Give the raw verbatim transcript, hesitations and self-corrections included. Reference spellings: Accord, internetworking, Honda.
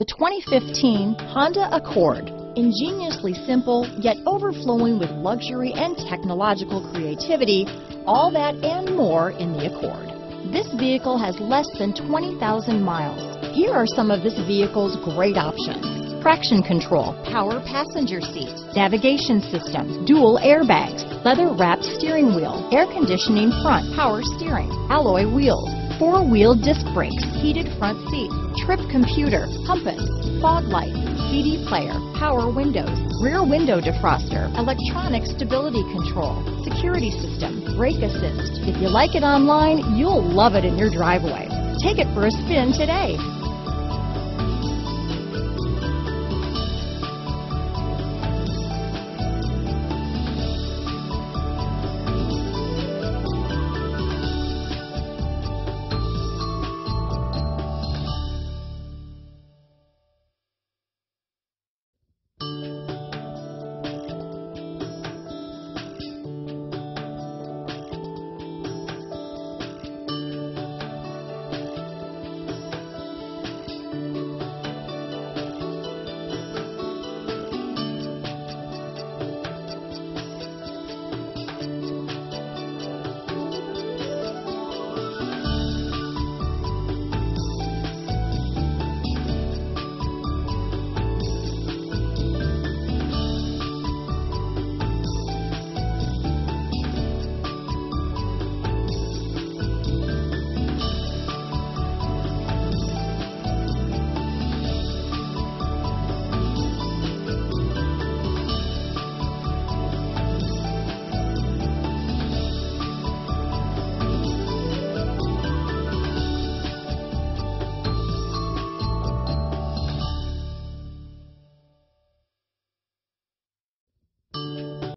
The twenty fifteen Honda Accord. Ingeniously simple, yet overflowing with luxury and technological creativity, all that and more in the Accord. This vehicle has less than twenty thousand miles. Here are some of this vehicle's great options: traction control, power passenger seat, navigation system, dual airbags, leather-wrapped steering wheel, air conditioning front, power steering, alloy wheels, four-wheel disc brakes, heated front seat, trip computer, compass, fog lights, C D player, power windows, rear window defroster, electronic stability control, security system, brake assist. If you like it online, you'll love it in your driveway. Take it for a spin today.